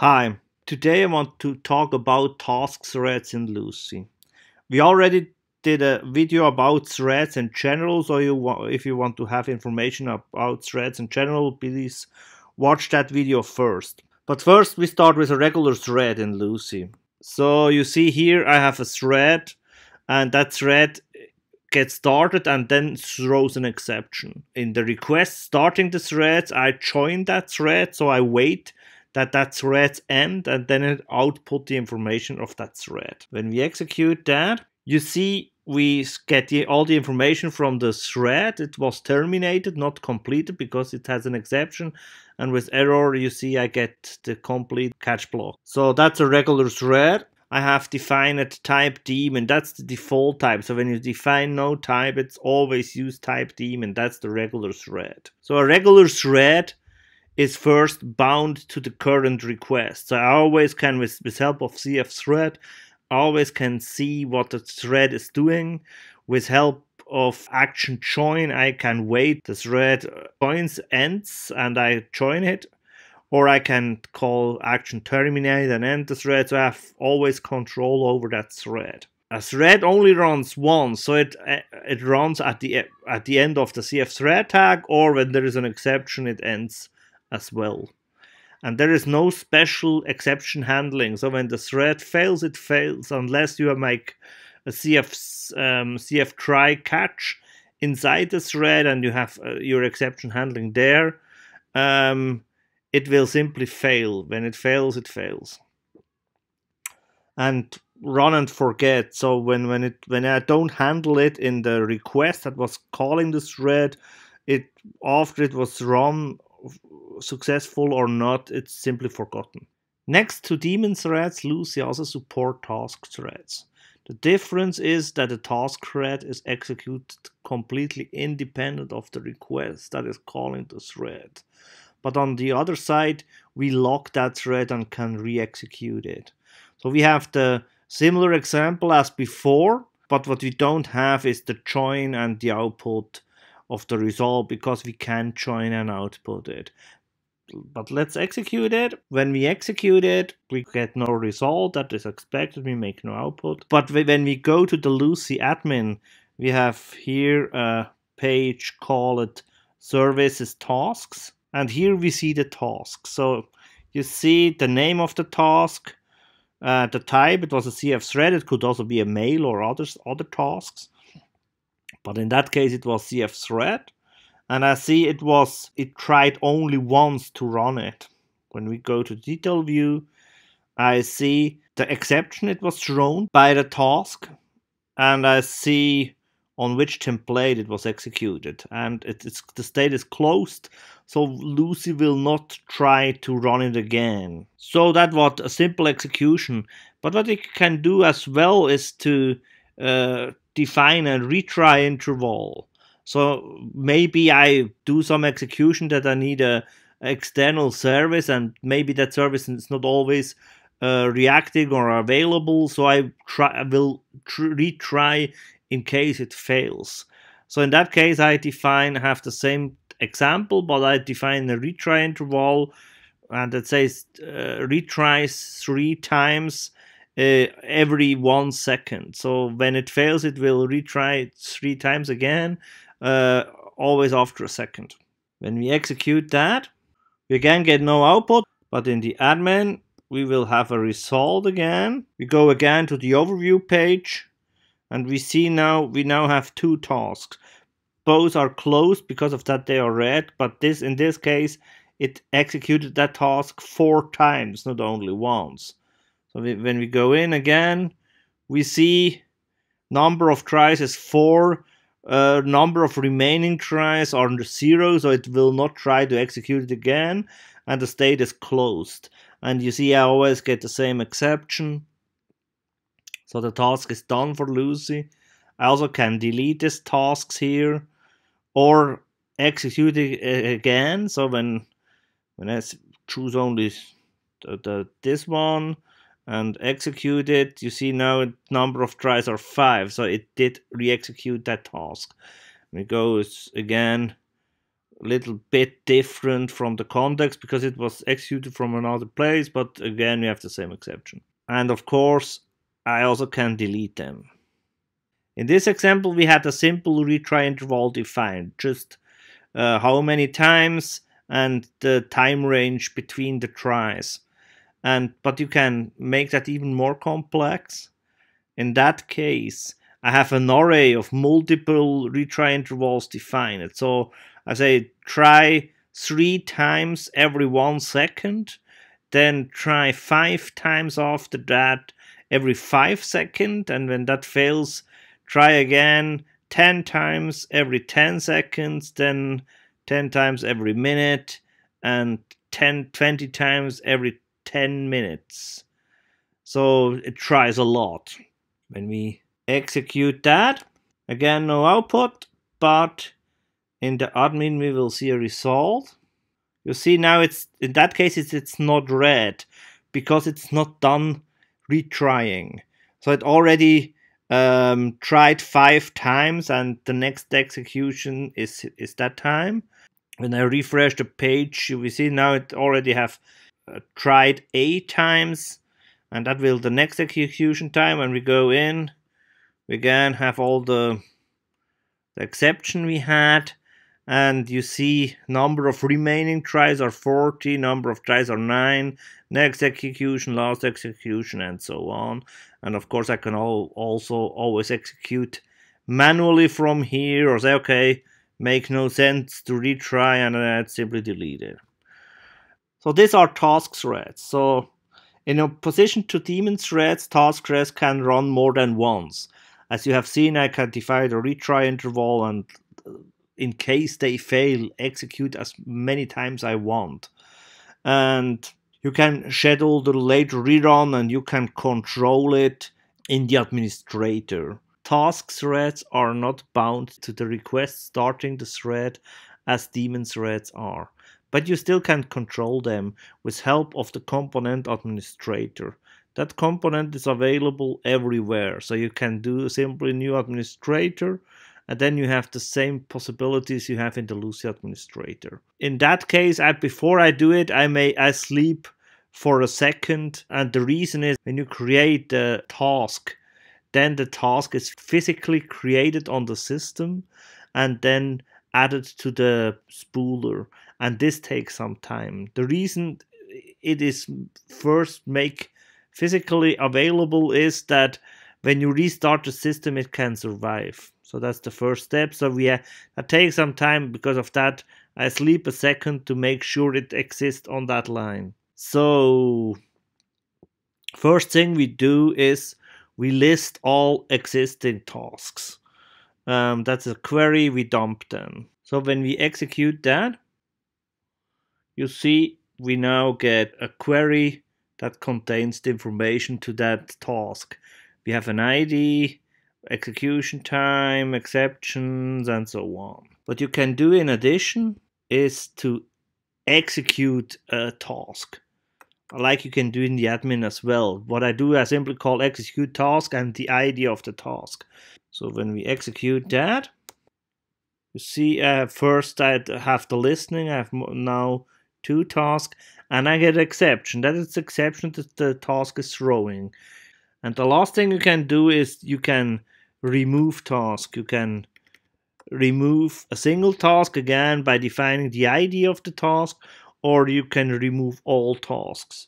Hi, today I want to talk about task threads in Lucee. We already did a video about threads in general, so if you want to have information about threads in general, please watch that video first. But first we start with a regular thread in Lucee. So you see here I have a thread, and that thread gets started and then throws an exception. In the request starting the threads, I join that thread, so I wait that threads end and then it output the information of that thread. When we execute that, you see we get all the information from the thread. It was terminated, not completed, because it has an exception. And with error, you see I get the complete catch block. So that's a regular thread. I have defined type daemon. That's the default type. So when you define no type, it's always use type daemon. That's the regular thread. So a regular thread is first bound to the current request. So I always can, with help of CF thread, always can see what the thread is doing. With help of action join, I can wait. The thread joins, ends, and I join it. Or I can call action terminate and end the thread. So I have always control over that thread. A thread only runs once, so it runs at the end of the CF thread tag, or when there is an exception, it ends as well. And there is no special exception handling. So when the thread fails, it fails, unless you make a CF try catch inside the thread and you have your exception handling there. It will simply fail. When it fails, it fails. And run and forget. So when I don't handle it in the request that was calling the thread, after it was run, successful or not, it's simply forgotten. Next to daemon threads, Lucee also support task threads. The difference is that the task thread is executed completely independent of the request that is calling the thread. But on the other side, we lock that thread and can re-execute it. So we have the similar example as before, but what we don't have is the join and the output of the result, because we can join and output it. But let's execute it. When we execute it, we get no result. That is expected. We make no output. But when we go to the Lucee admin, we have here a page called services tasks, and here we see the task. So you see the name of the task, the type. It was a CF thread. It could also be a mail or other tasks. But in that case, it was CF thread, and I see it tried only once to run it. When we go to detail view, I see the exception it was thrown by the task, and I see on which template it was executed. And the state is closed, so Lucee will not try to run it again. So that was a simple execution. But what it can do as well is to define a retry interval. So maybe I do some execution that I need a external service, and maybe that service is not always reacting or available, so I will retry in case it fails. So in that case, I have the same example, but I define a retry interval, and it says retries 3 times every 1 second. So when it fails, it will retry it 3 times again, always after a second. When we execute that, we again get no output, but in the admin, we will have a result again. We go again to the overview page, and we see we now have 2 tasks. Both are closed because of that they are red, but in this case, it executed that task 4 times, not only once. So when we go in again, we see number of tries is 4, number of remaining tries are 0, so it will not try to execute it again, and the state is closed. And you see I always get the same exception. So the task is done for Lucee. I also can delete these tasks here, or execute it again. So when I choose only this one, and execute it, you see now number of tries are 5, so it did re-execute that task. We go again little bit different from the context because it was executed from another place, but again, we have the same exception. And of course, I also can delete them. In this example, we had a simple retry interval defined, just how many times and the time range between the tries. But you can make that even more complex. In that case, I have an array of multiple retry intervals defined. So I say try 3 times every 1 second, then try 5 times after that every 5 seconds, and when that fails, try again 10 times every 10 seconds, then 10 times every minute, and 20 times every 10 minutes. So it tries a lot. When we execute that, again no output, but in the admin we will see a result. You see now it's, in that case it's not red because it's not done retrying. So it already tried 5 times and the next execution is that time. When I refresh the page, we see now it already have tried 8 times, and that will the next execution time. When we go in, we again have all the exception we had, and you see number of remaining tries are 40, number of tries are 9, next execution, last execution, and so on. And of course I can also always execute manually from here, or say okay, make no sense to retry, and then I'd simply delete it. So these are task threads. So in opposition to daemon threads, task threads can run more than once. As you have seen, I can define the retry interval and in case they fail, execute as many times I want. And you can schedule the later rerun and you can control it in the administrator. Task threads are not bound to the request starting the thread as daemon threads are. But you still can control them with help of the component administrator. That component is available everywhere, so you can do simply new administrator, and then you have the same possibilities you have in the Lucee administrator. In that case, before I do it, I sleep for a second, and the reason is when you create the task, then the task is physically created on the system, and then added to the spooler, and this takes some time. The reason it is first make physically available is that when you restart the system, it can survive. So that's the first step. So that takes some time. Because of that, I sleep a second to make sure it exists on that line. So first thing we do is we list all existing tasks. That's a query, we dump them. So when we execute that, you see we now get a query that contains the information to that task. We have an ID, execution time, exceptions, and so on. What you can do in addition is to execute a task, like you can do in the admin as well. What I do, I simply call execute task and the ID of the task. So when we execute that, you see first I have the listening, I have now 2 tasks, and I get an exception. That is the exception that the task is throwing. And the last thing you can do is you can remove task. You can remove a single task again by defining the ID of the task, or you can remove all tasks.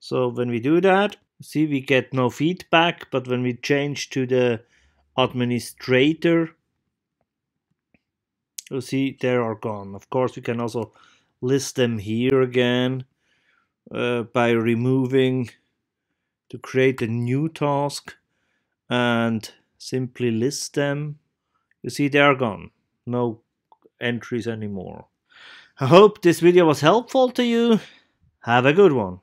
So when we do that, see we get no feedback, but when we change to the administrator, you see they are gone. Of course, we can also list them here again by removing to create a new task and simply list them. You see they are gone. No entries anymore. I hope this video was helpful to you. Have a good one.